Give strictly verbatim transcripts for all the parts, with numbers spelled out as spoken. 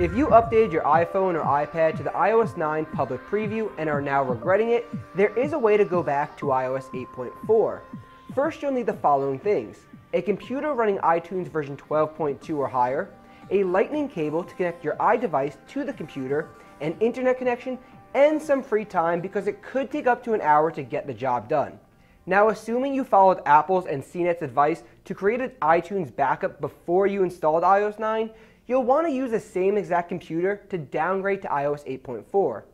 If you updated your iPhone or iPad to the i O S nine public preview and are now regretting it, there is a way to go back to i O S eight point four. First, you'll need the following things: a computer running iTunes version twelve point two or higher, a lightning cable to connect your iDevice to the computer, an internet connection, and some free time, because it could take up to an hour to get the job done. Now, assuming you followed Apple's and C NET's advice to create an iTunes backup before you installed i O S nine, you'll want to use the same exact computer to downgrade to i O S eight point four.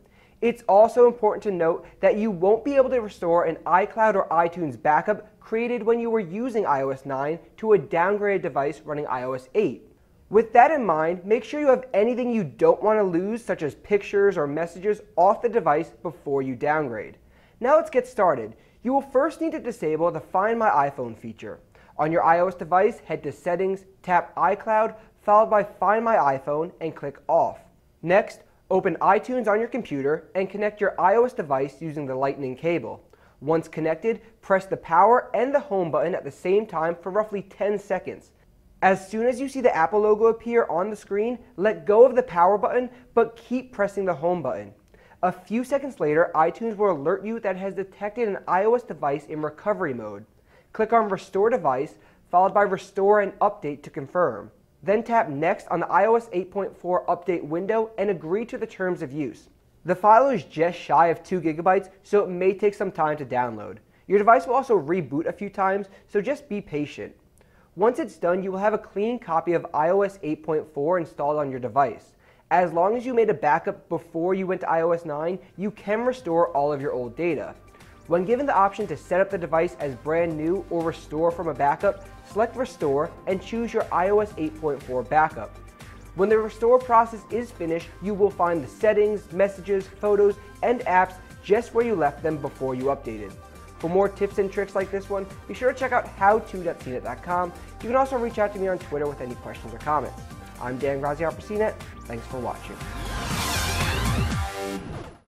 It's also important to note that you won't be able to restore an iCloud or iTunes backup created when you were using i O S nine to a downgraded device running i O S eight. With that in mind, make sure you have anything you don't want to lose, such as pictures or messages, off the device before you downgrade. Now let's get started. You will first need to disable the Find My iPhone feature. On your iOS device, head to Settings, tap iCloud, followed by Find My iPhone, and click Off. Next, open iTunes on your computer and connect your iOS device using the Lightning cable. Once connected, press the power and the home button at the same time for roughly ten seconds. As soon as you see the Apple logo appear on the screen, let go of the power button, but keep pressing the home button. A few seconds later, iTunes will alert you that it has detected an iOS device in recovery mode. Click on Restore Device, followed by Restore and Update to confirm. Then tap Next on the i O S eight point four update window and agree to the terms of use. The file is just shy of two gigabytes, so it may take some time to download. Your device will also reboot a few times, so just be patient. Once it's done, you will have a clean copy of i O S eight point four installed on your device. As long as you made a backup before you went to i O S nine, you can restore all of your old data. When given the option to set up the device as brand new or restore from a backup, select Restore and choose your i O S eight point four backup. When the restore process is finished, you will find the settings, messages, photos, and apps just where you left them before you updated. For more tips and tricks like this one, be sure to check out how to dot C net dot com. You can also reach out to me on Twitter with any questions or comments. I'm Dan Razi for C net. Thanks for watching.